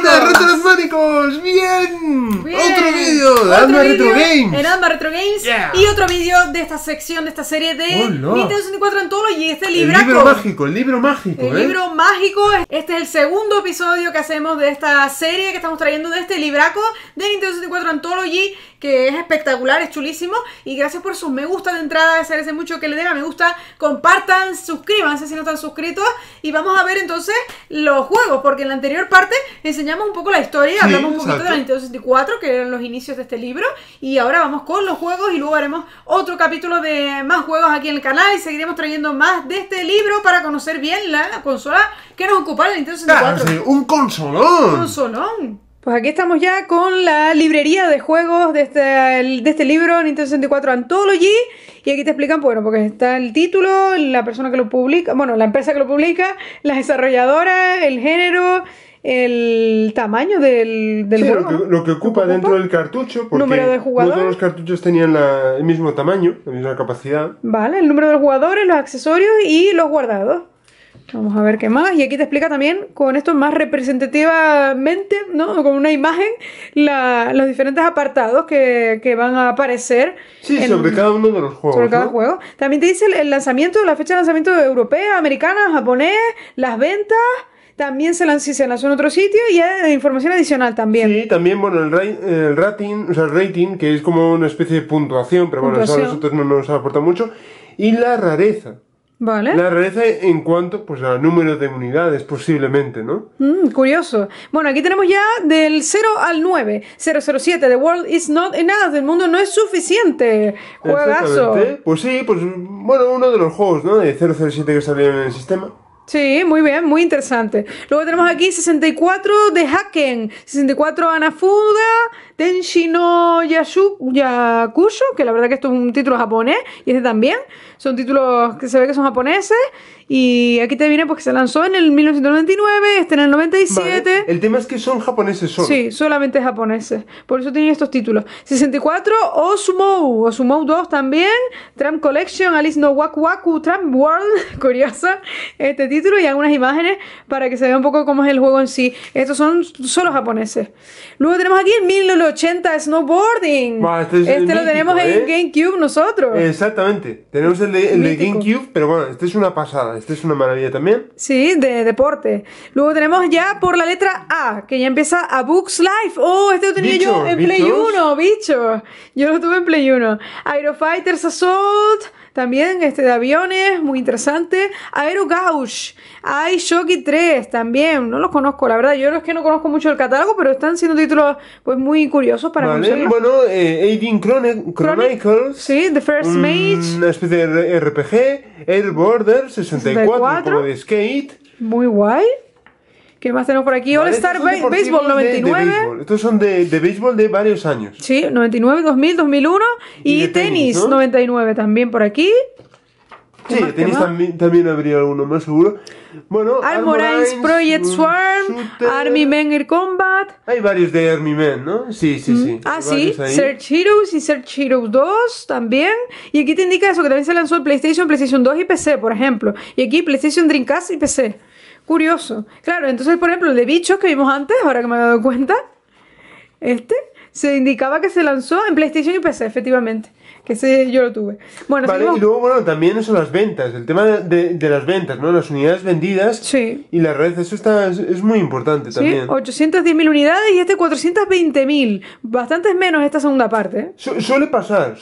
Hola, retrosmánicos, bien. Otro vídeo de Adma Retro Games. En Adma Retro Games y otro vídeo de esta sección, de esta serie de Nintendo 64 Anthology y este libraco. El libro mágico. Este es el segundo episodio que hacemos de esta serie que estamos trayendo de este libraco de Nintendo 64 Anthology, que es espectacular, es chulísimo. Y gracias por sus me gusta de entrada, se agradece mucho que le den a me gusta, compartan, suscríbanse si no están suscritos. Y vamos a ver entonces los juegos, porque en la anterior parte enseñamos un poco la historia, hablamos un poquito de la Nintendo 64, que eran los inicios de este libro. Y ahora vamos con los juegos y luego haremos otro capítulo de más juegos aquí en el canal y seguiremos trayendo más de este libro para conocer bien la consola que nos ocupa la Nintendo 64. Claro, sí, un consolón. Un consolón. Pues aquí estamos ya con la librería de juegos de este libro, Nintendo 64 Anthology. Y aquí te explican, bueno, porque está el título, la persona que lo publica, bueno, la empresa que lo publica, las desarrolladoras, el género, el tamaño del juego. Lo que ocupa dentro del cartucho, porque número de jugadores. No todos los cartuchos tenían el mismo tamaño, la misma capacidad. Vale, el número de jugadores, los accesorios y los guardados. Vamos a ver qué más. Y aquí te explica también, con esto más representativamente, ¿no? Con una imagen, los diferentes apartados que van a aparecer. Sí, sobre cada uno de los juegos. Sobre cada juego. También te dice el lanzamiento, la fecha de lanzamiento europea, americana, japonés, las ventas. También se lanzó en otro sitio y hay información adicional también. Sí, también, bueno, el rating, o sea, el rating, que es como una especie de puntuación, pero bueno, eso a nosotros no nos aporta mucho. Y la rareza. Vale. La rareza en cuanto pues al número de unidades, posiblemente, ¿no? Curioso. Bueno, aquí tenemos ya del 0 al 9. 007, The World is not enough. El mundo no es suficiente. Juegazo. Pues sí, pues bueno, uno de los juegos, ¿no? De 007 que salieron en el sistema. Sí, muy bien, muy interesante. Luego tenemos aquí 64 de Hexen, 64 Anafuda, Tenshi no Yakusho, que la verdad que esto es un título japonés, y este también, son títulos que se ve que son japoneses, y aquí te viene porque se lanzó en el 1999, este en el 97. Vale. El tema es que son japoneses solo. Sí, solamente japoneses, por eso tienen estos títulos. 64 Osumou 2 también, Tramp Collection, Alice no Waku Waku, Tramp World, curiosa, este título. Y algunas imágenes para que se vea un poco cómo es el juego en sí. Estos son solo japoneses. Luego tenemos aquí el 1080 Snowboarding. Wow, este lo tenemos en GameCube nosotros. Exactamente. Tenemos el de GameCube, pero bueno, este es una pasada. Este es una maravilla también. Sí, de deporte. Luego tenemos ya por la letra A, que ya empieza a Book's Life. Oh, este lo tenía yo en Play 1, bicho. Yo lo tuve en Play 1. Aero Fighters Assault. También este de aviones, muy interesante. Aero Gauge, Ai Shogi 3, también. No los conozco, la verdad. Yo es que no conozco mucho el catálogo, pero están siendo títulos pues muy curiosos para conocerlos. Bueno, Aging Chronicles. Sí, The First Mage. Una especie de RPG. Air Border 64, como de skate. Muy guay. ¿Qué más tenemos por aquí? Vale, All Star Baseball 99. Estos son de béisbol de varios años. Sí, 99, 2000, 2001. Y tenis, ¿no? 99 también por aquí. Sí, tenis también habría alguno más seguro. Bueno, Armorines Project Swarm, Army Men Air Combat. Hay varios de Army Men, ¿no? Sí, sí, sí. Ah, sí, Search Heroes y Search Heroes 2 también. Y aquí te indica eso, que también se lanzó el PlayStation, PlayStation 2 y PC, por ejemplo. Y aquí PlayStation, Dreamcast y PC. Curioso. Claro, entonces, por ejemplo, el de bichos que vimos antes, ahora que me he dado cuenta, se indicaba que se lanzó en PlayStation y PC, efectivamente. Que ese yo lo tuve. Bueno, vale, y luego, bueno, también son las ventas. El tema de las ventas, ¿no? Las unidades vendidas y la red. Eso es muy importante también. Sí, 810.000 unidades y 420.000. Bastantes menos esta segunda parte, ¿eh? Suele pasar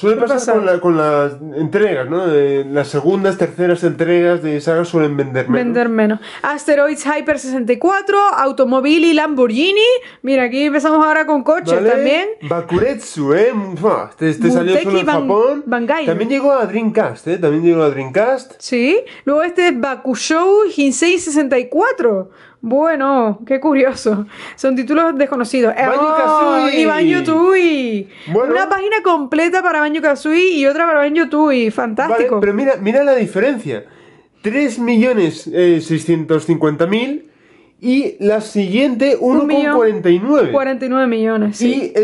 con las entregas, ¿no? Las segundas, terceras entregas de sagas suelen vender menos. Asteroids Hyper 64, Automobile Lamborghini. Mira, aquí empezamos ahora con coches también. Bakuretsu, ¿eh? Este salió solo en Japón. También llegó a Dreamcast, ¿eh? Sí. Luego este es Bakushou Hinsei 64. Bueno, qué curioso. Son títulos desconocidos. Y Banjo Tooie. Bueno. Una página completa para Banjo Kazooie y otra para Banjo Tooie. Fantástico. Vale, pero mira la diferencia. 3.650.000 y la siguiente 1.49. 49 millones. Sí, y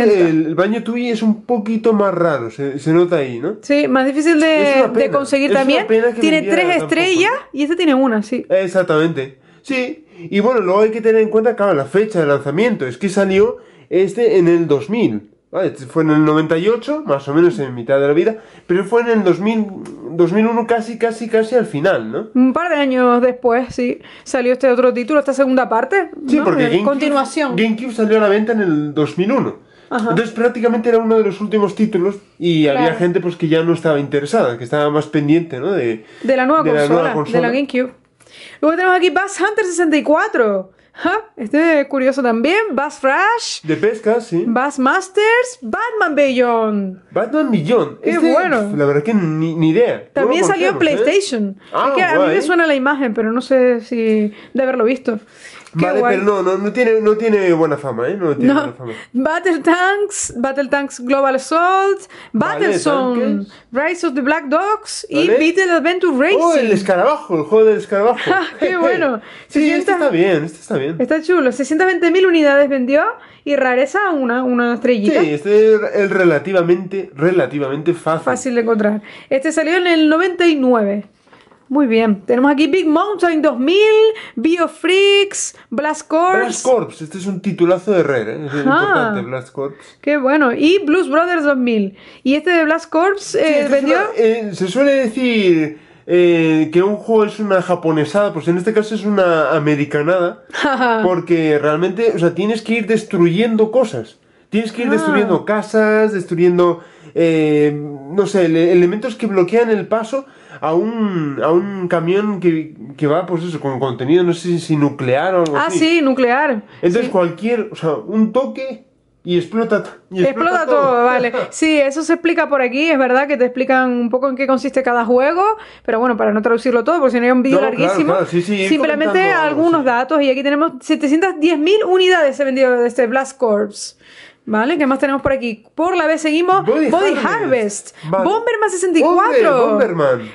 el Banjo Tooie es un poquito más raro, se nota ahí, ¿no? Sí, más difícil de conseguir también. Tiene 3 estrellas y este tiene una, sí. Exactamente. Sí, y bueno, luego hay que tener en cuenta, claro, la fecha de lanzamiento. Es que salió este en el 2000, ¿vale? Fue en el 98, más o menos en mitad de la vida, pero fue en el 2001, casi al final, ¿no? Un par de años después, sí, salió este otro título, esta segunda parte, ¿no? Sí, porque GameCube salió a la venta en el 2001. Ajá. Entonces prácticamente era uno de los últimos títulos y claro, había gente pues que ya no estaba interesada, que estaba más pendiente, ¿no? De la nueva consola, de la GameCube. Luego tenemos aquí Bass Hunter 64. Este es curioso también. Bass Fresh de pesca, sí. Bass Masters. Batman Beyond. Batman Beyond, bueno, la verdad que ni idea. También salió en PlayStation, ¿eh? Ah, es que guay. A mí me suena la imagen, pero no sé si de haberlo visto. Qué vale, guay. Pero no tiene buena fama, ¿eh? No tiene buena fama. Battle Tanks Global Assault, Battlezone, Rise of the Black Dogs, ¿vale? Y Beetle Adventure Racing. ¡Oh, el escarabajo! El juego del escarabajo. ¡Qué bueno! Sí, este está bien. Está chulo. 620.000 unidades vendió y rareza una estrellita. Sí, este es relativamente fácil. Fácil de encontrar. Este salió en el 99. Muy bien, tenemos aquí Big Mountain 2000, Biofreaks, Blast Corps. Blast Corps, este es un titulazo de Rare, ¿eh? Es importante, Blast Corps. Qué bueno, y Blues Brothers 2000. Y este de Blast Corps, sí, este vendió... se suele decir que un juego es una japonesada, pues en este caso es una americanada, porque realmente, o sea, tienes que ir destruyendo cosas. Tienes que ir destruyendo casas, destruyendo... no sé, elementos que bloquean el paso a un camión que va, pues eso, con contenido, no sé si nuclear o algo así. Ah, sí, nuclear. Entonces cualquier, o sea, un toque y explota todo, vale. Sí, eso se explica por aquí, es verdad que te explican un poco en qué consiste cada juego, pero bueno, para no traducirlo todo, porque si no hay un vídeo larguísimo, claro, sí, simplemente algunos datos, y aquí tenemos 710.000 unidades se vendido de este Blast Corps. ¿Vale? ¿Qué más tenemos por aquí? Por la vez seguimos Body Harvest. Vale. Bomberman 64. Hombre, vale.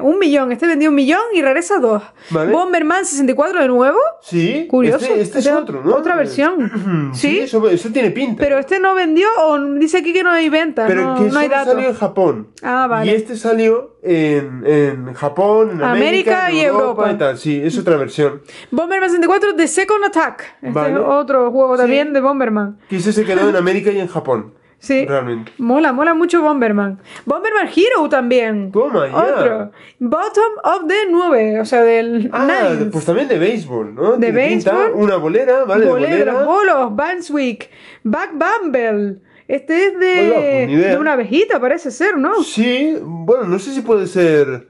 1.000.000. Este vendió 1.000.000 y rareza 2. Vale. Bomberman 64 de nuevo. Sí. Curioso. Este es otro, ¿no? Otra versión. Sí. Eso tiene pinta. Pero este no vendió, o dice aquí que no hay venta. Pero que no hay datos. Salió en Japón. Ah, vale. Y este salió en Japón, en América y Europa y tal. Sí, es otra versión. Bomberman 64 de Second Attack. Este es otro juego también de Bomberman. Que ese se quedó en América y en Japón. Sí. Realmente. Mola mucho Bomberman. Bomberman Hero también. Toma, ya. Otro. Bottom of the 9, o sea, del 9. Pues también de béisbol, ¿no? De béisbol. Una bolera, ¿vale? Bolera. Bolos, Banswick, Back Bumble. Este es de una abejita, parece ser, ¿no? Sí, bueno, no sé si puede ser...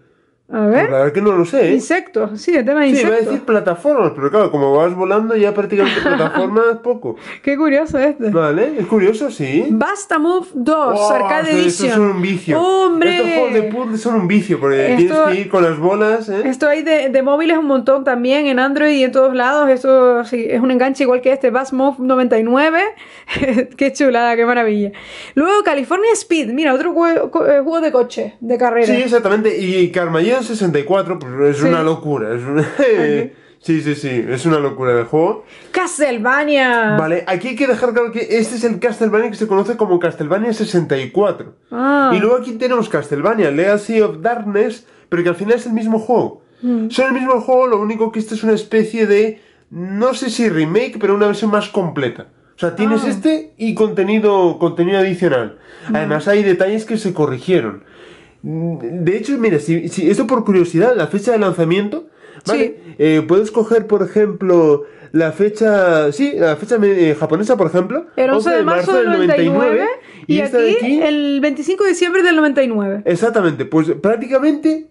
A ver... La verdad que no lo sé, ¿eh? Insectos, sí, el tema de insectos. Sí, iba a decir plataformas, pero claro, como vas volando ya prácticamente plataformas poco. Qué curioso este. Vale, es curioso, sí. Basta Move 2, Arcade Edition. Estos son un vicio. ¡Hombre! Estos juegos de puzzle son un vicio, porque tienes que ir con las bolas, ¿eh? Esto hay de móviles un montón también, en Android y en todos lados. Esto sí, es un enganche igual que este, Basta Move 99. Qué chulada, qué maravilla. Luego California Speed, mira, otro juego de coche, de carrera. Sí, exactamente, y Carmallón 64, pues es una locura. Es una... Sí, es una locura de juego. ¡Castlevania! Vale, aquí hay que dejar claro que este es el Castlevania que se conoce como Castlevania 64. Y luego aquí tenemos Castlevania Legacy of Darkness, pero que al final es el mismo juego. Son el mismo juego, lo único que este es una especie de, no sé si remake, pero una versión más completa. O sea, tienes este y contenido adicional. Además hay detalles que se corrigieron. De hecho, mira, si esto por curiosidad, la fecha de lanzamiento, ¿vale? Sí. Puedes coger, por ejemplo, la fecha japonesa, por ejemplo. El 11 de marzo del 99 y aquí el 25 de diciembre del 99. Exactamente, pues prácticamente,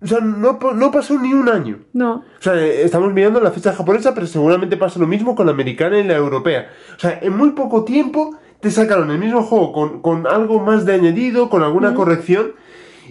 o sea, no pasó ni un año. No. O sea, estamos mirando la fecha japonesa, pero seguramente pasa lo mismo con la americana y la europea. O sea, en muy poco tiempo te sacaron el mismo juego con algo más de añadido, con alguna corrección.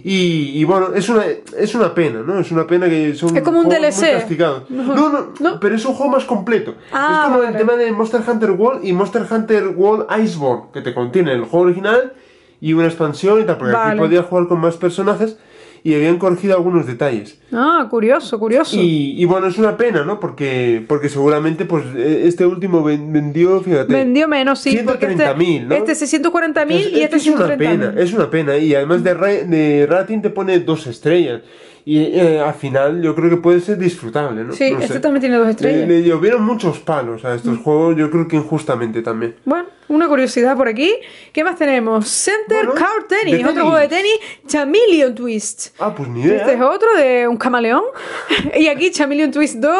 Y bueno, es una pena, ¿no? Es una pena que son es como un DLC. Muy castigados. No, pero es un juego más completo. Es como el tema de Monster Hunter World y Monster Hunter World Iceborne, que te contiene el juego original y una expansión y tal, porque aquí podías jugar con más personajes. y habían corregido algunos detalles. Ah, curioso, curioso. Y bueno, es una pena, ¿no? Porque seguramente pues este último vendió, fíjate. Vendió menos, sí. 130.000, ¿no? Este 640.000 y este 130.000. Es una pena. Y además de rating te pone 2 estrellas. Y al final yo creo que puede ser disfrutable, ¿no? Sí, no sé. Este también tiene 2 estrellas. Le llovieron muchos palos a estos juegos, yo creo que injustamente también. Bueno, una curiosidad por aquí. ¿Qué más tenemos? Center Car Tennis, otro juego de tenis. Chameleon Twist. Ah, pues ni idea. Este es otro de un camaleón. Y aquí Chameleon Twist 2.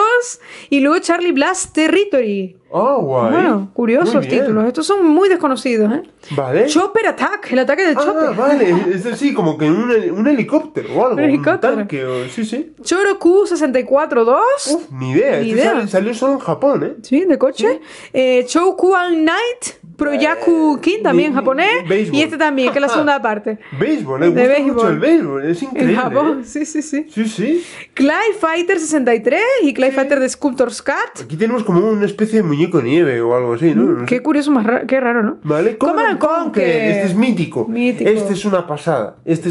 Y luego Charlie Blast Territory. Oh, guay. Bueno, curiosos títulos. Estos son muy desconocidos, ¿eh? Vale. Chopper Attack, el ataque del Chopper. Ah, vale. Es decir, como que un helicóptero o algo. Un helicóptero. Un tanque o... Sí, sí. Choroku 64-2. Uf, ni idea. Ni idea. Salió solo en Japón, ¿eh? Sí, de coche. Sí. Choku All Night, Proyaku King, también japonés. Béisbol. Y este también, que es la segunda parte. Béisbol, me gusta mucho el béisbol. Es increíble. En Japón, sí, sí, sí. Sí, sí. Clay Fighter 63 y Clay Fighter de Sculptor's Cat. Aquí tenemos como una especie de con nieve o algo así, ¿no? No sé. Qué curioso, qué raro, ¿no? Vale, Command & Conquer. Este es mítico. Este es una pasada. Este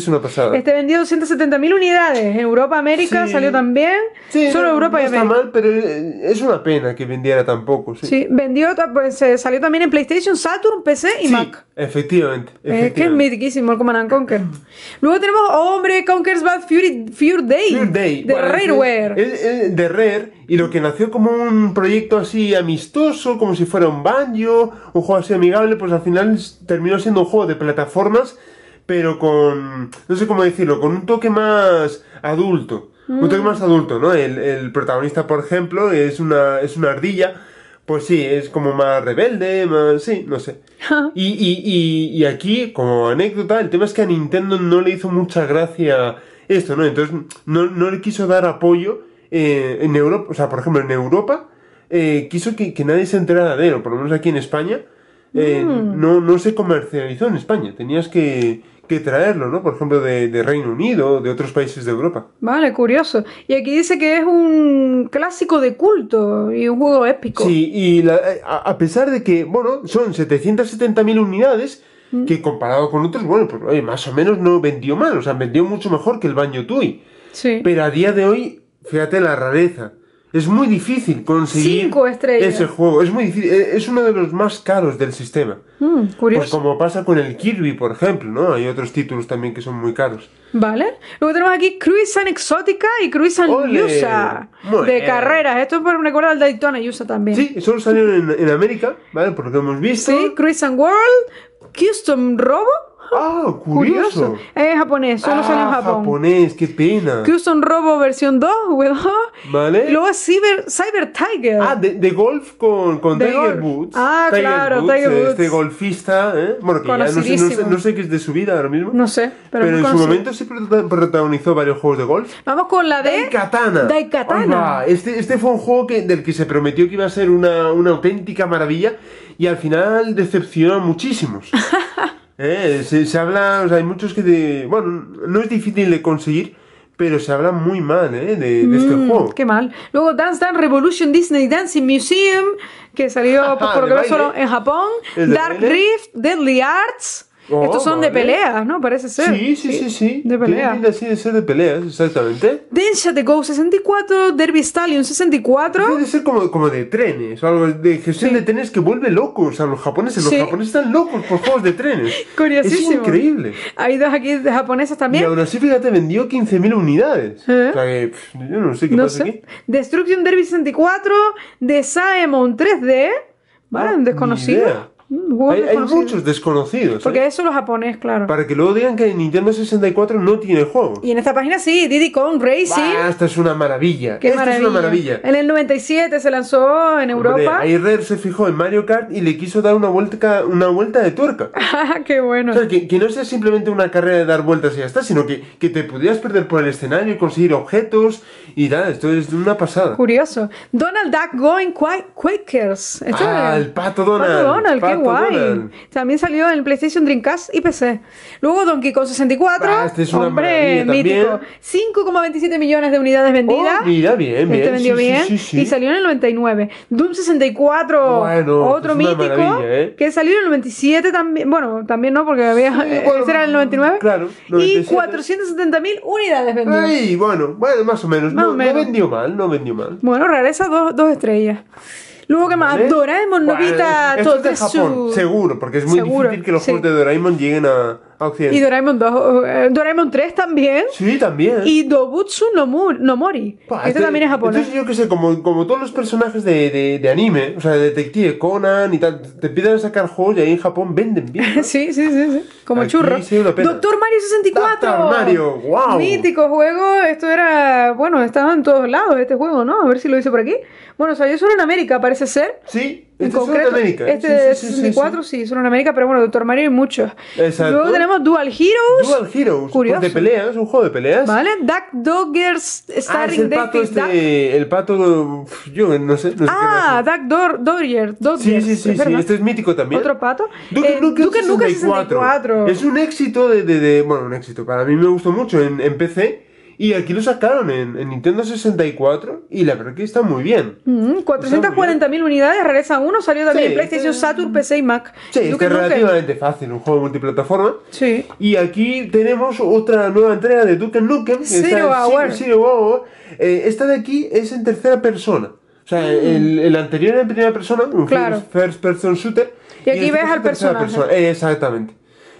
vendió 270.000 unidades. En Europa, América, salió también. Sí, solo Europa y América. No está mal, pero es una pena que vendiera tan poco. Sí, vendió, pues, salió también en PlayStation, Saturn, PC y Mac. Efectivamente. Es que es mitiquísimo el Command & Conquer. Luego tenemos, hombre, Conker's Bad Fur Day. De Rareware. De Rare. Y lo que nació como un proyecto así amistoso, como si fuera un banjo, un juego así amigable, pues al final terminó siendo un juego de plataformas, pero con, no sé cómo decirlo, con un toque más adulto. Un toque más adulto, ¿no? El protagonista, por ejemplo, es una ardilla. Pues sí, es como más rebelde, más... sí, no sé. Y aquí, como anécdota, el tema es que a Nintendo no le hizo mucha gracia esto, ¿no? Entonces no le quiso dar apoyo. En Europa, o sea, por ejemplo, en Europa quiso que nadie se enterara de él, o por lo menos aquí en España no se comercializó en España. Tenías que traerlo, ¿no? Por ejemplo, de Reino Unido, de otros países de Europa. Vale, curioso. Y aquí dice que es un clásico de culto y un juego épico. Sí, y a pesar de que, bueno, son 770.000 unidades, que comparado con otros, bueno, pues más o menos no vendió mal, o sea, vendió mucho mejor que el Banjo Tooie. Sí. Pero a día de hoy, fíjate la rareza. Es muy difícil conseguir 5 estrellas. Ese juego. Es muy difícil. Es uno de los más caros del sistema. Curioso. Pues como pasa con el Kirby, por ejemplo, ¿no? Hay otros títulos también que son muy caros. Vale. Luego tenemos aquí Cruise and Exótica y Cruise and Yusa. De carreras. Esto me recuerda al Daytona Yusa también. Sí, solo salieron en América, ¿vale? Por lo que hemos visto. Sí, Cruise and World, Custom Robo. ¡Ah, curioso! Es japonés, solo salió en Japón. Japonés, qué pena. Custom Robo versión 2, W2. Vale. Y luego Cyber Tiger. Ah, de golf con Tiger Woods. Ah, Tiger, claro, Woods, Tiger Woods. Este golfista, ¿eh? Bueno, que ya no sé qué es de su vida ahora mismo. No sé, pero en su momento sí protagonizó varios juegos de golf. Vamos con la de Daikatana. Daikatana. Este fue un juego del que se prometió que iba a ser una auténtica maravilla y al final decepcionó a muchísimos. Se habla, o sea, hay muchos que bueno, no es difícil de conseguir, pero se habla muy mal de este juego. Qué mal. Luego Dance Dance Revolution Disney Dancing Museum, que salió por lo que solo en Japón. Dark Rift, Deadly Arts. Estos son de peleas, ¿no? Parece ser. Sí. De peleas. Sí, de ser de peleas, exactamente. Densha The Go 64, Derby Stallion 64. Debe ser como de trenes, o algo de gestión de trenes que vuelve locos a los japoneses. Los japoneses están locos por juegos de trenes. Curiosísimo. Es increíble. Hay dos aquí de japonesas también. Y ahora sí, fíjate, vendió 15.000 unidades. O sea que yo no sé qué pasa aquí. Destruction Derby 64, The Saemon 3D. Vale, un desconocido. Hay muchos desconocidos. Porque eso los japoneses, claro. Para que luego digan que Nintendo 64 no tiene juegos. Y en esta página sí, Diddy Kong Racing. Esta es una maravilla. Es una maravilla. En el 97 se lanzó en Europa. Ahí Rare se fijó en Mario Kart y le quiso dar una vuelta de tuerca. ¡Qué bueno! O sea, que no sea simplemente una carrera de dar vueltas y ya está, sino que te pudieras perder por el escenario y conseguir objetos y nada. Esto es una pasada. Curioso. Donald Duck Going Quakers. El pato Donald. guay. Buenas. También salió en PlayStation, Dreamcast y PC. Luego Donkey Kong 64. Ah, este es una hombre mítico. 5,27 millones de unidades vendidas. Oh, mira, bien, bien. Este vendió bien. Y salió en el 99. Doom 64, bueno, otro mítico, ¿eh? Que salió en el 97 también. Bueno, también no, porque había... bueno, ¿ese era el 99? Claro. 97. Y 470.000 unidades vendidas. Ay, bueno, más o menos. Más no vendió mal, no vendió mal. Bueno, regresa dos estrellas. Luego, ¿qué más? ¿Vale? Doraemon, Nobita, todo es de Japón, seguro, porque es muy difícil que los juegos de Doraemon lleguen a Occidente. Y Doraemon 2, Doraemon 3 también. Sí, también. Y Dobutsu no Mori. Este también es japonés. Entonces, yo qué sé, como todos los personajes de anime, o sea, Detective Conan y tal, te piden sacar juegos y ahí en Japón venden bien, ¿no? Sí. Como churros. Doctor Mario 64. Doctor Mario, wow. Mítico juego. Esto era, bueno, estaba en todos lados este juego, ¿no? A ver si lo hice por aquí. Bueno, salió solo en América, parece ser. Sí. En concreto, es América, ¿eh? Este sí, 64 sí, solo en América, pero bueno, Doctor Mario hay muchos. Exacto. Luego tenemos Dual Heroes, curioso. De peleas, un juego de peleas. Vale, Duck Doggers Starring David Duck. El pato, yo no sé Duck Doggers. Sí, este es mítico también. Otro pato. Duke Nukem 64. Es un éxito bueno, un éxito, para mí me gustó mucho en PC. Y aquí lo sacaron en Nintendo 64 y la verdad que está muy bien. 440.000 unidades, regresa uno, salió también en PlayStation, Saturn, PC y Mac. Sí, este es relativamente fácil, un juego multiplataforma. Sí. Y aquí tenemos otra nueva entrega de Duke Nukem. Zero Hour. Esta de aquí es en tercera persona. O sea, el anterior era en primera persona, un first person shooter. Y aquí ves al personaje. Exactamente.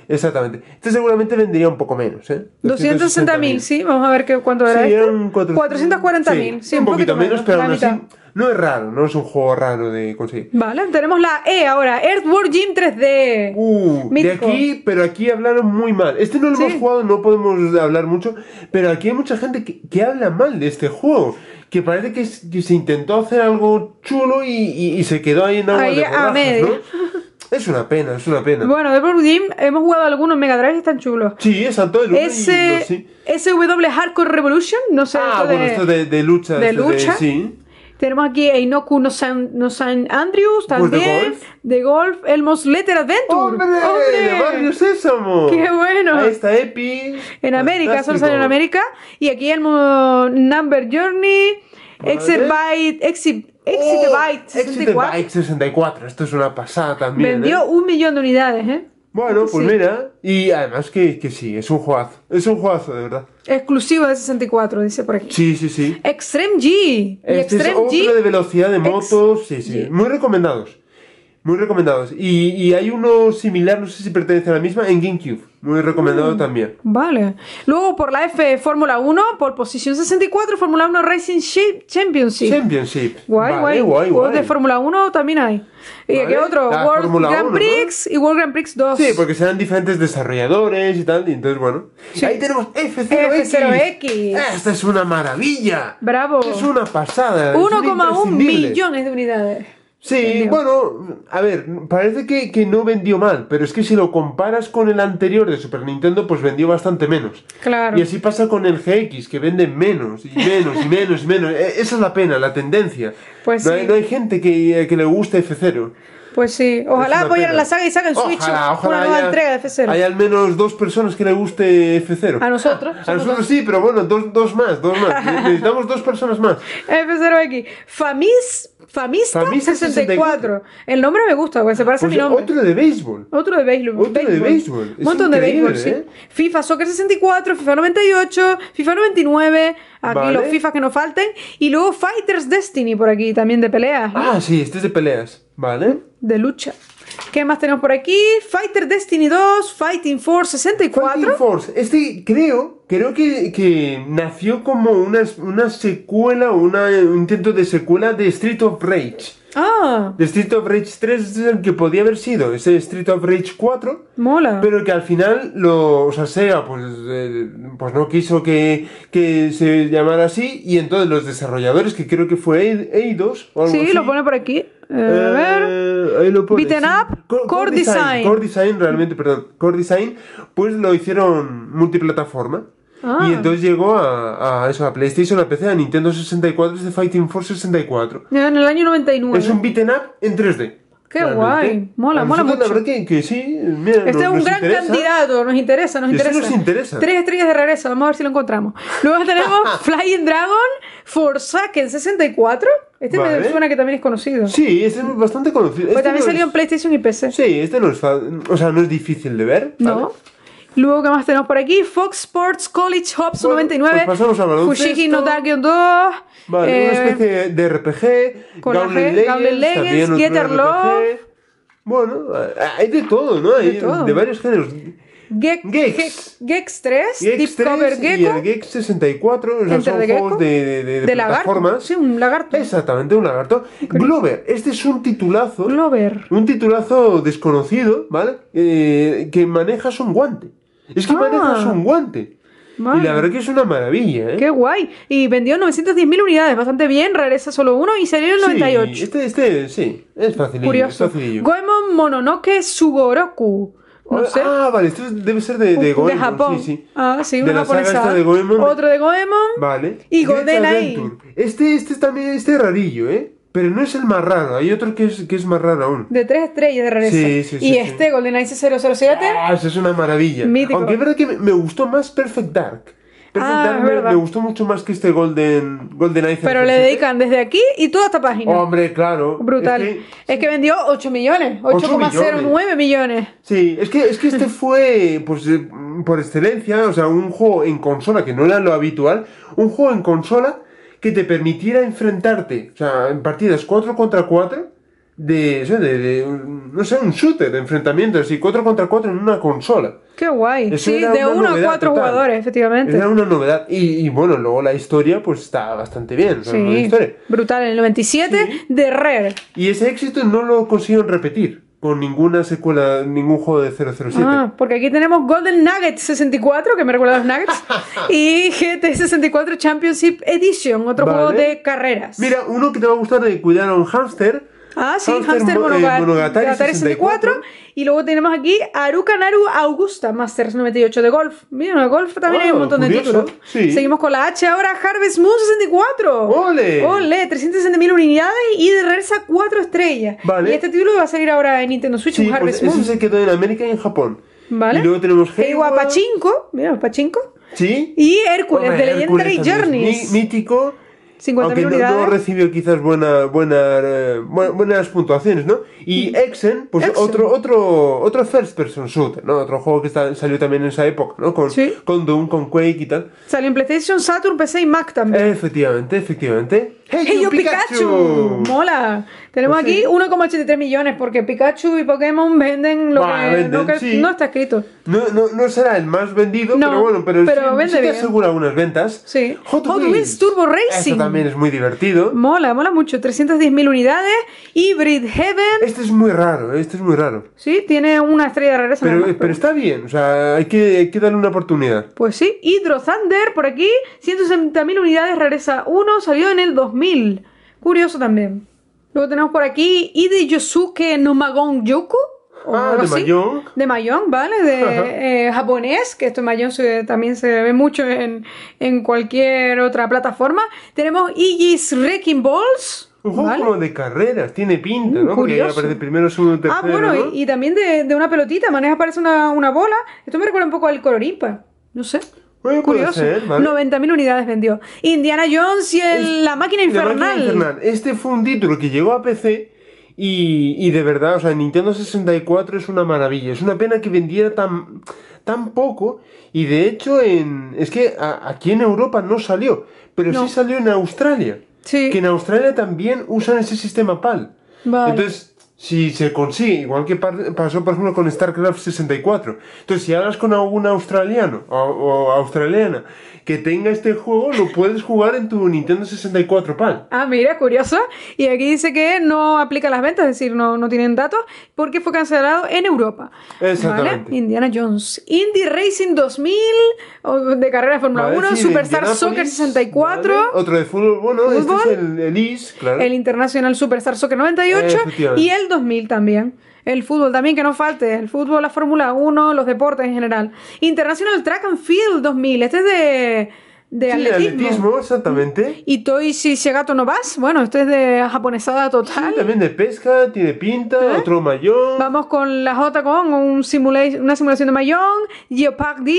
Este seguramente vendería un poco menos, ¿eh? 260.000, sí. Vamos a ver cuánto era. Sí, eran 440.000. Sí, un poquito menos, pero aún así no es raro. No es un juego raro de conseguir. Vale, tenemos la E ahora. Earthworm Jim 3D. Mítico. De aquí, pero aquí hablaron muy mal. Este no lo hemos jugado, no podemos hablar mucho. Pero aquí hay mucha gente que habla mal de este juego. Que parece que se intentó hacer algo chulo y se quedó ahí en agua de borrajas, ¿no? Es una pena, es una pena. Bueno, de Board Game hemos jugado algunos Mega Drive, están chulos. Sí, exacto. SW Hardcore Revolution, no sé. Esto de lucha. De lucha. Sí. Tenemos aquí Einoku no San Andrews, también. De golf, Elmo's Letter Adventure. ¡Hombre! ¡De Barrio Sésamo! ¡Qué bueno! Ahí está Epi. En América, solo salió en América. Y aquí Elmo Number Journey, Exit Byte 64, esto es una pasada también. Vendió 1 millón de unidades, ¿eh? Bueno, pues mira, y además que sí, es un juegazo. Es un juegazo, de verdad. Exclusivo de 64, dice por aquí. Sí. Extreme G. Este Extreme es otro de velocidad de motos. Sí. Muy recomendados. Muy recomendados. Y hay uno similar, no sé si pertenece a la misma, en GameCube. Muy recomendado también. Vale. Luego por la F, Fórmula 1, por posición 64, Fórmula 1 Racing Championship. Guay. De Fórmula 1 también hay. ¿Y qué otro? World Grand Prix y World Grand Prix 2. Sí, porque serán diferentes desarrolladores y tal. Y entonces, bueno. Sí. Ahí tenemos F0X. Esta es una maravilla. Bravo. Es una pasada. 1,1 millones de unidades. Sí, vendió. Bueno, a ver, parece que no vendió mal, pero es que si lo comparas con el anterior de Super Nintendo, pues vendió bastante menos. Claro. Y así pasa con el GX, que vende menos, y menos, y menos, y menos. Esa es la pena, la tendencia. Pues no, no hay gente que le guste F0. Pues sí, ojalá apoyaran la saga y saquen Switch una nueva entrega de F0. Hay al menos 2 personas que le guste F0. A nosotros. A nosotros sí, pero bueno, dos más. Necesitamos 2 personas más. F0X. Famista 64. El nombre me gusta, porque se parece a mi nombre. Otro de béisbol. Otro de béisbol. Un montón de béisbol, sí. FIFA Soccer 64, FIFA 98, FIFA 99. Aquí los FIFA que nos falten. Y luego Fighters Destiny por aquí, también de peleas, ¿no? Sí, este es de peleas. Vale. De lucha. ¿Qué más tenemos por aquí? Fighter Destiny 2, Fighting Force 64. Fighting Force. Este creo que nació como una secuela, un intento de secuela de Street of Rage. De Street of Rage 3 es el que podía haber sido. Es Street of Rage 4. Mola. Pero que al final Sega pues no quiso que se llamara así. Y entonces los desarrolladores, que creo que fue Eidos o algo así. Sí, lo pone por aquí. A ver, Beaten Up, Core Design, realmente, perdón, Core Design, pues lo hicieron multiplataforma. Y entonces llegó a PlayStation, a PC, a Nintendo 64, es de Fighting Force 64. En el año 99. Es un beaten up en 3D. ¡Qué guay! Mola, mola mucho. La verdad que sí, mira, este es un gran candidato, nos interesa, nos interesa. Eso nos interesa. 3 estrellas de regreso, vamos a ver si lo encontramos. Luego tenemos Flying Dragon, Forsaken 64. Este me suena que también es conocido. Sí, este es bastante conocido. Pues este también salió en PlayStation y PC. Sí, este no es, o sea, no es difícil de ver. No. ¿Vale? Luego, ¿qué más tenemos por aquí? Fox Sports College Hops 99. Pues pasamos a Fushigi no Dakion 2. Vale, una especie de RPG. Gauntlet Legends, Getter Love. Bueno, hay de todo, ¿no? Hay de todo. De varios géneros. Gex 3, Deep Cover Gecko. Y el Gex 64, o sea, son juegos de plataformas. Sí, un lagarto. Exactamente, un lagarto. Glover, este es un titulazo. Glover. Un titulazo desconocido, ¿vale? Que manejas un guante. Es que manejas un guante. Vale. Y la verdad que es una maravilla, ¿eh? ¡Qué guay! Y vendió 910.000 unidades, bastante bien, regresa solo uno y salió en 98. Sí, este sí, es facilillo. Curioso. Es facilillo. Goemon Mononoke Sugoroku. No sé. Ah, vale, esto debe ser de Goemon. De Japón. Sí, sí. Ah, sí, una japonesa. Otro de Goemon. Vale. Y GoldenEye. Este también, este es rarillo, ¿eh? Pero no es el más raro, hay otro que es más raro aún. De 3 estrellas de regreso. Sí, sí, sí. Y sí, este, sí. GoldenEye 007. Ah, eso es una maravilla. Mítico. Aunque es verdad que me gustó más Perfect Dark. Perfect Dark me gustó mucho más que este GoldenEye 007. Pero le dedican desde aquí y toda esta página. Hombre, claro. Brutal. Es que vendió 8 millones, 8,09 millones. Sí, es que este fue, pues, por excelencia, o sea, un juego en consola, que no era lo habitual, un juego en consola que te permitiera enfrentarte, o sea, en partidas 4 contra 4, no sé, un shooter de enfrentamiento, así, 4 contra 4 en una consola. ¡Qué guay! Eso sí, de 1 a 4 jugadores, efectivamente. Era una novedad. Y bueno, luego la historia, pues está bastante bien. Sí, una historia brutal, en el 97, sí, de Rare. Y ese éxito no lo consiguieron repetir con ninguna secuela, ningún juego de 007. Ah, porque aquí tenemos Golden Nugget 64, que me recuerda a los Nuggets, y GT 64 Championship Edition, otro juego de carreras. Mira, uno que te va a gustar de cuidar a un hámster. Ah, sí, Hamster Monogatari 64. Y luego tenemos aquí Aruka Naru Augusta Masters 98 de golf. Mira, de golf también hay un montón curioso de títulos. Sí. Seguimos con la H ahora, Harvest Moon 64. ¡Ole! ¡Ole! 360.000 unidades y de regresa 4 estrellas. Vale. Y este título va a salir ahora en Nintendo Switch, sí, Harvest Moon. Ese se quedó en América y en Japón. Vale. Y luego tenemos Heiwa Pachinko. Mira, Pachinko. Sí. Y Hércules, The Legendary Journeys. Mítico. Aunque no recibió quizás buenas puntuaciones, ¿no? Y Hexen, pues Hexen, otro first person shooter, ¿no? Otro juego que salió también en esa época, ¿no? Con Doom, con Quake y tal. Salió en PlayStation, Saturn, PC y Mac también. Efectivamente. ¡Hey, yo Pikachu! ¡Mola! Tenemos aquí 1,83 millones porque Pikachu y Pokémon venden lo que no está escrito. No será el más vendido, pero bueno, pero sí te asegura unas ventas. Sí. Hot Wheels Turbo Racing. Eso también es muy divertido. Mola, mola mucho. 310.000 unidades. Hybrid Heaven. Este es muy raro, Sí, tiene una estrella de regreso. Pero está bien, o sea, hay que darle una oportunidad. Pues sí. Hydro Thunder por aquí. 170.000 unidades, regresa 1, salió en el 2000. Curioso también. Luego tenemos por aquí Ide Yosuke no Magon Yoku. De Mahjong. De Mahjong, ¿vale? De japonés, que esto en Mahjong también se ve mucho en cualquier otra plataforma. Tenemos Igi's Wrecking Balls. Un juego como de carreras, tiene pinta, ¿no? Curioso. Porque aparece primero, segundo, tercero. Ah, bueno, ¿no? y también de una pelotita, maneja, parece una bola. Esto me recuerda un poco al Cororimpa, no sé. Bueno, curioso, ¿vale? 90.000 unidades vendió. Indiana Jones y la máquina infernal. Este fue un título que llegó a PC y de verdad, o sea, Nintendo 64 es una maravilla. Es una pena que vendiera tan poco. Y de hecho, es que aquí en Europa no salió, pero sí salió en Australia. Sí. Que en Australia también usan ese sistema PAL. Vale. Entonces, si se consigue, igual que pasó por ejemplo con StarCraft 64. Entonces, si hablas con algún australiano o australiana que tenga este juego, lo puedes jugar en tu Nintendo 64 PAL. Ah, mira, curioso. Y aquí dice que no aplica las ventas, es decir, no tienen datos, porque fue cancelado en Europa. Exactamente. ¿Vale? Indiana Jones. Indy Racing 2000, de carrera de Fórmula 1, sí, Superstar Soccer 64. ¿Vale? Otro de fútbol, este es el IS, claro. El International Superstar Soccer 98 y el 2000 también. El fútbol también, que no falte. El fútbol, la Fórmula 1, los deportes en general. International Track and Field 2000. Este es de atletismo, exactamente. Y Toy si Segato no vas, bueno, esto es de japonesada total. Sí, también de pesca, tiene pinta, otro Mahjong. Vamos con la J con una simulación de Mahjong, Jeopardy,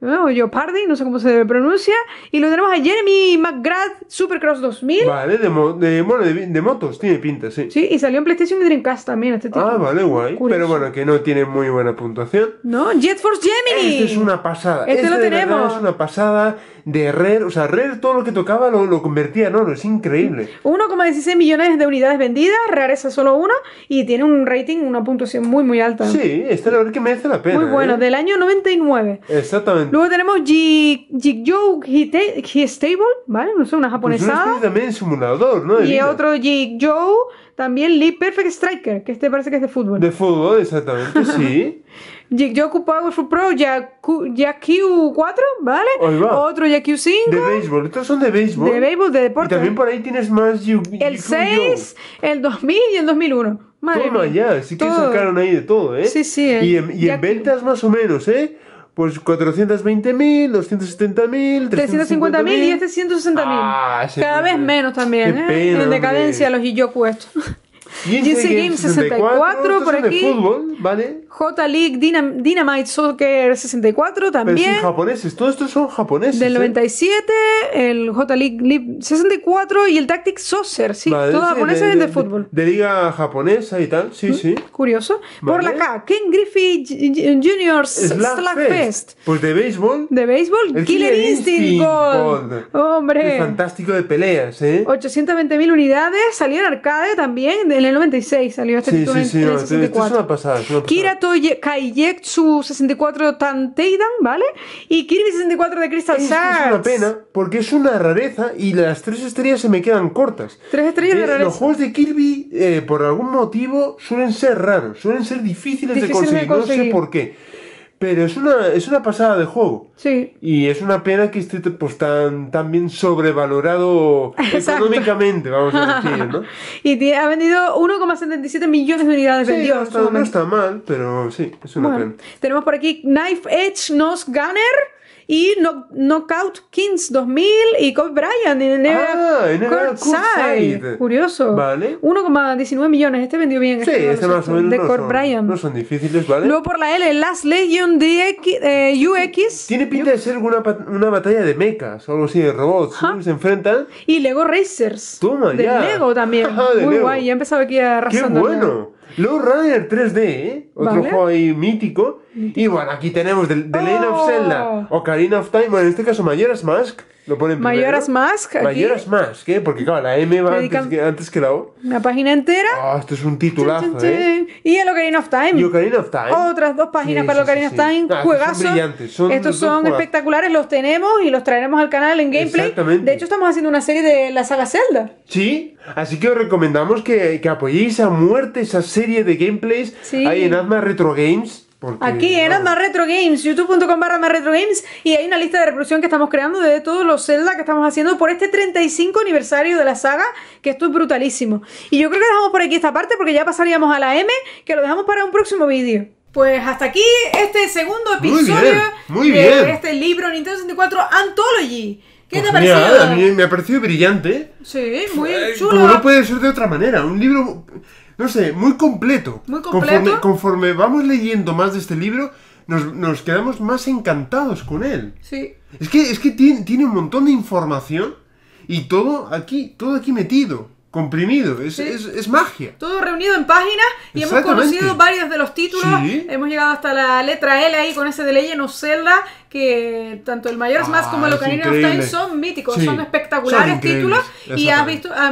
no sé cómo se pronuncia. Y lo tenemos a Jeremy McGrath, Supercross 2000. Vale, de motos, tiene pinta, sí. Sí, y salió en PlayStation y Dreamcast también este tipo. Ah, vale, guay. Curioso. Pero bueno, que no tiene muy buena puntuación. No, Jet Force Gemini. Este es una pasada. Este lo tenemos. Es una pasada. De Rare, o sea, Rare todo lo que tocaba lo convertía en oro, es increíble. 1,16 millones de unidades vendidas, rareza solo una, y tiene un rating, una puntuación muy muy alta. Sí, este la verdad que merece la pena. Muy bueno, del año 99. Exactamente. Luego tenemos Jigyou G-Stable, ¿vale? No sé, una japonesada. Pues también simulador, ¿no? Y otro Jigyou, también League Perfect Striker, que este parece que es de fútbol. De fútbol, exactamente, sí. Jigyoku Powerful Pro, Yaku 4, ¿vale? Otro Yaku 5. De béisbol, estos son de béisbol. De béisbol, de deporte. Y también por ahí tienes más el 6, el 2000 y el 2001. Madre mía. Ya, sí que sacaron ahí de todo, ¿eh? Sí, sí. Y en ventas más o menos, ¿eh? Pues 420.000, 270.000, 350.000 y este 160.000. Ah, cada vez menos también, ¿eh? En decadencia los Jigyoku estos. GC Game 64 por aquí. Fútbol, ¿vale? J League Dynamite Soccer 64 también. Pero sí, japoneses, todos estos son japoneses. Del 97, el J League 64 y el Tactics Soccer, sí, vale, todo japoneses de fútbol. De liga japonesa y tal, sí, sí. Curioso. Vale. Por la K, King Griffey Junior Slugfest. Pues de béisbol. De béisbol, Killer Instinct Gold. Hombre. Qué fantástico de peleas, ¿eh? 820.000 unidades, salió en arcade también. En el 96 salió este título en el 64. Esto es una pasada, Kira Kaijetsu 64 Tanteidan, ¿vale? Y Kirby 64 de Crystal Shards. Es una pena, porque es una rareza y las 3 estrellas se me quedan cortas. 3 estrellas de rareza. Los juegos de Kirby, por algún motivo, suelen ser raros, suelen ser difíciles de conseguir, no sé por qué. Pero es una pasada de juego. Sí. Y es una pena que esté pues tan bien sobrevalorado económicamente, vamos a decir, ¿no? Y ha vendido 1,77 millones de unidades vendidas. No está mal, pero sí, es una pena. Tenemos por aquí Knife Edge Nose Gunner y Knockout Kings 2000 y Kobe Bryant en NBA Courtside. Curioso. Vale. 1,19 millones. Este vendió bien. Sí, este más o menos. De Kobe Bryant. No son difíciles, ¿vale? Luego por la L, Last Legion UX. Tiene pinta de ser una batalla de mechas o algo así, de robots. Se enfrentan. Y Lego Racers. Toma, ya. De Lego también. Muy guay. Ya empezaba aquí arrasando. ¡Qué bueno! Luego Runner 3D, ¿eh? Otro juego ahí mítico. Y bueno, aquí tenemos The Legend of Zelda Ocarina of Time, bueno, en este caso Majora's Mask. Lo ponen Majora's Mask, aquí. Majora's Mask, ¿eh? Porque claro, la M va antes que la O. Una página entera. Oh, esto es un titulazo, ¿eh? Y el Ocarina of Time. Y Ocarina of Time. Otras 2 páginas para el Ocarina of Time. Ah, juegazos. Son brillantes. Estos son espectaculares, los tenemos y los traeremos al canal en gameplay. Exactamente. De hecho, estamos haciendo una serie de la saga Zelda. Sí, así que os recomendamos que apoyéis a muerte esa serie de gameplays ahí en Adma Retro Games. Porque, aquí en Adma Retro Games, youtube.com/AdmaRetroGames, y hay una lista de reproducción que estamos creando de todos los Zelda que estamos haciendo por este 35 aniversario de la saga, que esto es brutalísimo. Y yo creo que dejamos por aquí esta parte porque ya pasaríamos a la M, que lo dejamos para un próximo vídeo. Pues hasta aquí este segundo episodio de este libro Nintendo 64 Anthology. ¿Qué te ha parecido? A mí me ha parecido brillante. Sí, muy chulo. Como no puede ser de otra manera, un libro... No sé, muy completo. Muy completo. Conforme vamos leyendo más de este libro, nos quedamos más encantados con él. Sí. Es que tiene un montón de información y todo aquí metido, comprimido. Es magia. Todo reunido en páginas y hemos conocido varios de los títulos. Sí. Hemos llegado hasta la letra L ahí con ese de Legend of Zelda, que tanto el Majora's Mask como el Ocarina of Time son míticos, son espectaculares títulos, y han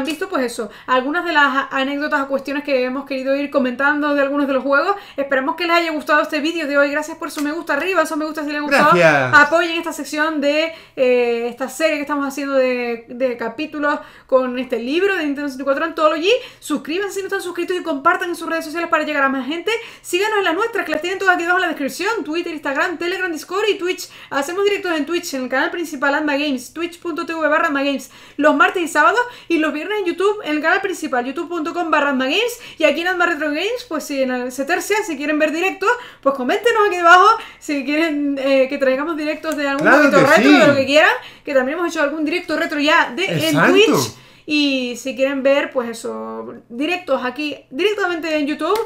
visto pues eso, algunas de las anécdotas o cuestiones que hemos querido ir comentando de algunos de los juegos. Esperamos que les haya gustado este vídeo de hoy. Gracias por su me gusta arriba, esos me gusta si les ha gustado. Gracias. Apoyen esta sección de esta serie que estamos haciendo de capítulos con este libro de Nintendo 64 Anthology. Suscríbanse si no están suscritos y compartan en sus redes sociales para llegar a más gente. Síganos en las nuestras, que las tienen todas aquí abajo en la descripción: Twitter, Instagram, Telegram, Discord y Twitch. Hacemos directos en Twitch, en el canal principal Adma Games, twitch.tv/AdmaGames, los martes y sábados, y los viernes en YouTube, en el canal principal, youtube.com/AdmaGames, y aquí en Adma Retro Games, pues si se tercia, si quieren ver directos, pues coméntenos aquí debajo, si quieren que traigamos directos de algún jueguito retro, de lo que quieran, que también hemos hecho algún directo retro ya de el Twitch. Y si quieren ver, pues eso, directos aquí, directamente en YouTube,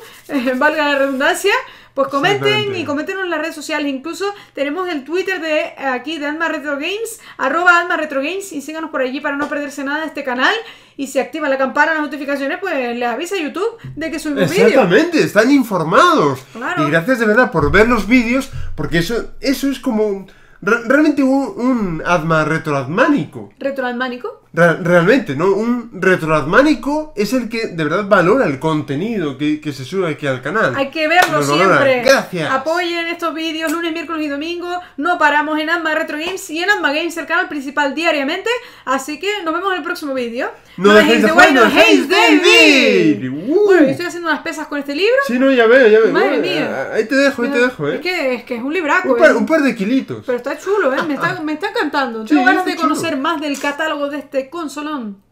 valga la redundancia, pues comenten y coméntenos en las redes sociales. Incluso tenemos el Twitter de aquí de Adma Retro Games, @AdmaRetroGames, y síganos por allí para no perderse nada de este canal. Y si activan la campana, las notificaciones, pues les avisa a YouTube de que subimos vídeos. Exactamente, están informados. Claro. Y gracias de verdad por ver los vídeos, porque eso es como realmente un Adma retroadmánico. ¿Retroadmánico? Realmente, ¿no? Un retroadmánico es el que de verdad valora el contenido que se sube aquí al canal. Hay que verlo siempre. Gracias. Apoyen estos vídeos lunes, miércoles y domingo. No paramos en Adma Retro Games y en Adma Games, el canal principal, diariamente. Así que nos vemos en el próximo vídeo. No dejéis de jugar, no dejéis de vivir. Bueno, yo estoy haciendo unas pesas con este libro. Sí, no, ya veo, ya veo. Madre mía. Ahí te dejo, ahí te dejo. Es que es un libraco. Un par de kilitos. Pero está chulo, me está encantando. Tengo ganas de conocer más del catálogo de este consolón.